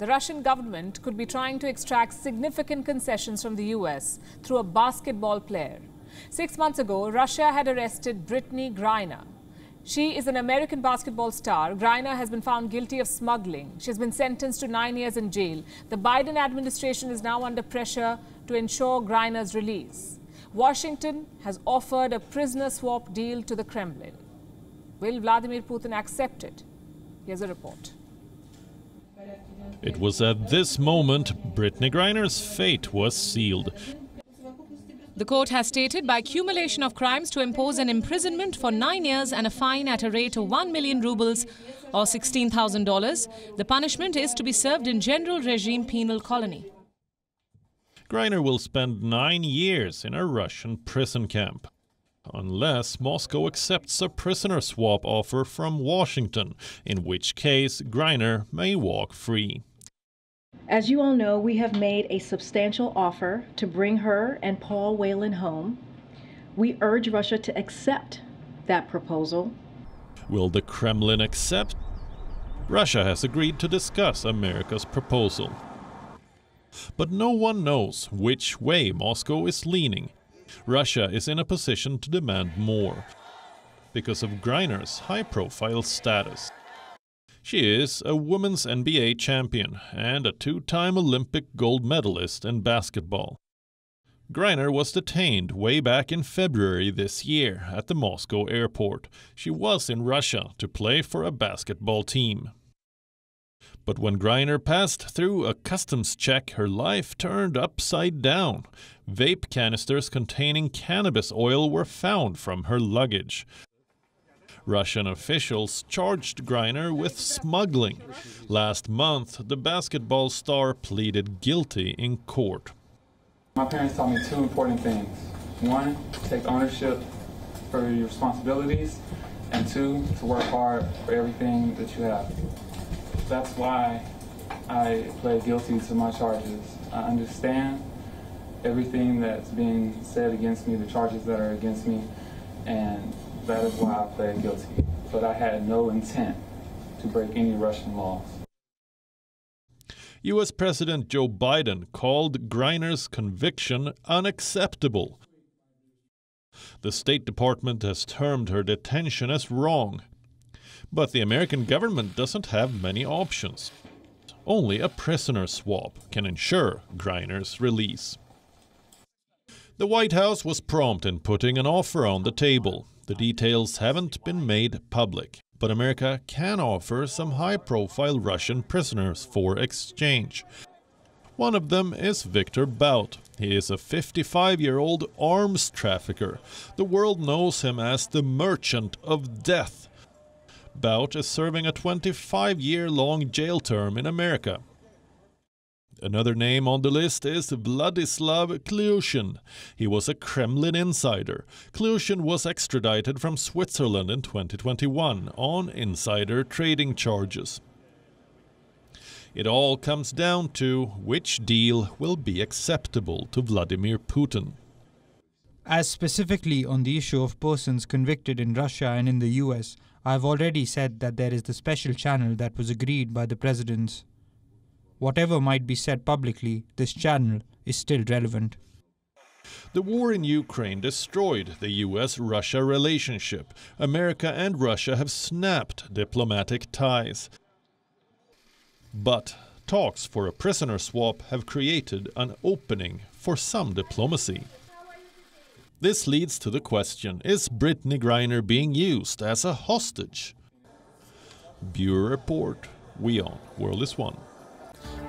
The Russian government could be trying to extract significant concessions from the US through a basketball player. 6 months ago, Russia had arrested Brittney Griner. She is an American basketball star. Griner has been found guilty of smuggling. She has been sentenced to 9 years in jail. The Biden administration is now under pressure to ensure Griner's release. Washington has offered a prisoner swap deal to the Kremlin. Will Vladimir Putin accept it? Here's a report. It was at this moment Brittney Griner's fate was sealed. The court has stated by accumulation of crimes to impose an imprisonment for 9 years and a fine at a rate of 1 million rubles or $16,000. The punishment is to be served in general regime penal colony. Griner will spend 9 years in a Russian prison camp, unless Moscow accepts a prisoner swap offer from Washington, in which case Griner may walk free. As you all know, we have made a substantial offer to bring her and Paul Whelan home. We urge Russia to accept that proposal. Will the Kremlin accept? Russia has agreed to discuss America's proposal. But no one knows which way Moscow is leaning. Russia is in a position to demand more because of Griner's high-profile status. She is a women's NBA champion and a two-time Olympic gold medalist in basketball. Griner was detained way back in February this year at the Moscow airport. She was in Russia to play for a basketball team. But when Griner passed through a customs check, her life turned upside down. Vape canisters containing cannabis oil were found from her luggage. Russian officials charged Griner with smuggling. Last month, the basketball star pleaded guilty in court. My parents taught me two important things. One, take ownership for your responsibilities, and two, to work hard for everything that you have. That's why I plead guilty to my charges. I understand everything that's being said against me, the charges that are against me, and that is why I plead guilty, but I had no intent to break any Russian laws. U.S. President Joe Biden called Griner's conviction unacceptable. The State Department has termed her detention as wrong. But the American government doesn't have many options. Only a prisoner swap can ensure Griner's release. The White House was prompt in putting an offer on the table. The details haven't been made public, but America can offer some high-profile Russian prisoners for exchange. One of them is Viktor Bout. He is a 55-year-old arms trafficker. The world knows him as the Merchant of Death. Bout is serving a 25-year-long jail term in America. Another name on the list is Vladislav Kliushin. He was a Kremlin insider. Kliushin was extradited from Switzerland in 2021 on insider trading charges. It all comes down to which deal will be acceptable to Vladimir Putin. As specifically on the issue of persons convicted in Russia and in the US, I've already said that there is the special channel that was agreed by the presidents. Whatever might be said publicly, this channel is still relevant. The war in Ukraine destroyed the US-Russia relationship. America and Russia have snapped diplomatic ties. But talks for a prisoner swap have created an opening for some diplomacy. This leads to the question, is Brittney Griner being used as a hostage? Bureau Report, WION, World is One.